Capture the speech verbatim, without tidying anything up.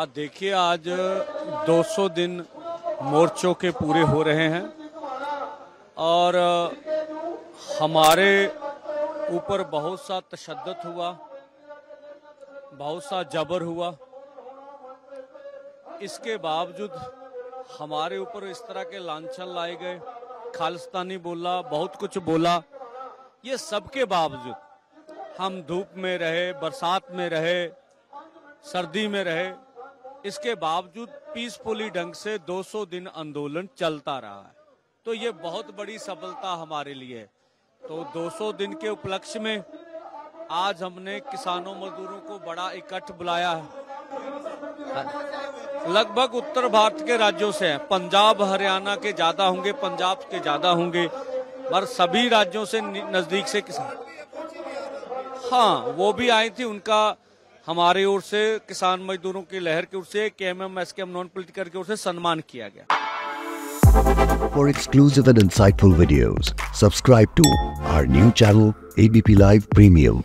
आज देखिए, आज दो सौ दिन मोर्चों के पूरे हो रहे हैं और हमारे ऊपर बहुत सा तशद्दद हुआ, बहुत सा जबर हुआ। इसके बावजूद हमारे ऊपर इस तरह के लांछन लाए गए, खालिस्तानी बोला, बहुत कुछ बोला। ये सबके बावजूद हम धूप में रहे, बरसात में रहे, सर्दी में रहे, इसके बावजूद पीसफुली ढंग से दो सौ दिन आंदोलन चलता रहा है। तो ये बहुत बड़ी सफलता हमारे लिए है। तो दो सौ दिन के उपलक्ष्य में आज हमने किसानों मजदूरों को बड़ा इकट्ठ बुलाया है। लगभग उत्तर भारत के राज्यों से हैं, पंजाब हरियाणा के ज्यादा होंगे, पंजाब के ज्यादा होंगे, पर सभी राज्यों से नजदीक से किसान, हाँ वो भी आई थी। उनका हमारे ओर से, किसान मजदूरों की लहर की ओर से, के एम एम एस के नॉन पॉलिटिकल की ओर से सम्मान किया गया। For exclusive and insightful videos subscribe to our new channel ABP live premium.